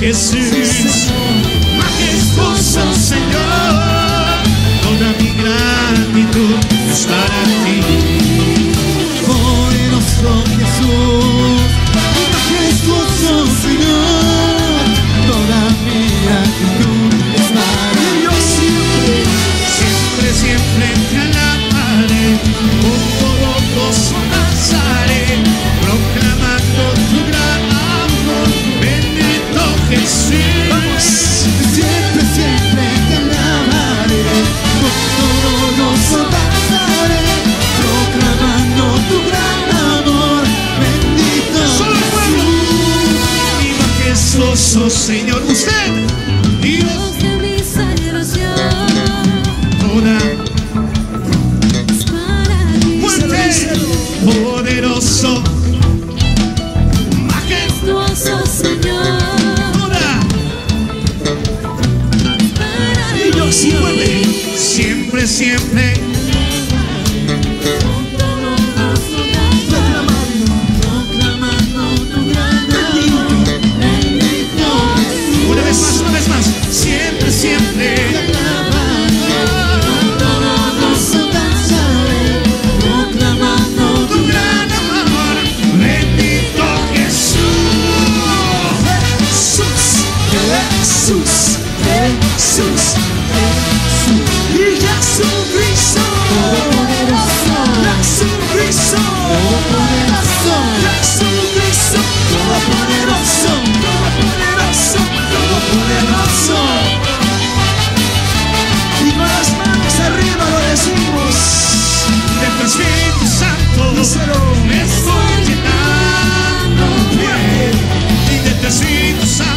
Jesús, majestuoso Señor, toda mi gratitud es para ti. Poderoso Jesús, majestuoso Señor, toda mi gratitud es para ti. Yo siempre, siempre, siempre te alabaré, con todo gozo danzaré, proclamando tu gran amor, bendito Jesús. Siempre, siempre te alabaré, con todo gozo danzaré, proclamando tu gran amor, bendito Jesús. Mi majestuoso Señor, usted, Dios de mi salvación, toda poderoso, majestuoso Señor, y yo siempre, siempre, siempre, proclamando tu gran amor, bendito. Una vez más, siempre, siempre. Jesús, Jesús, Jesús, y la sonrisa, la sonrisa, la sonrisa, todopoderoso, todopoderoso, todopoderoso. Y con las manos arriba lo decimos, de tu Espíritu Santo me estoy llenando, y de tu Espíritu Santo.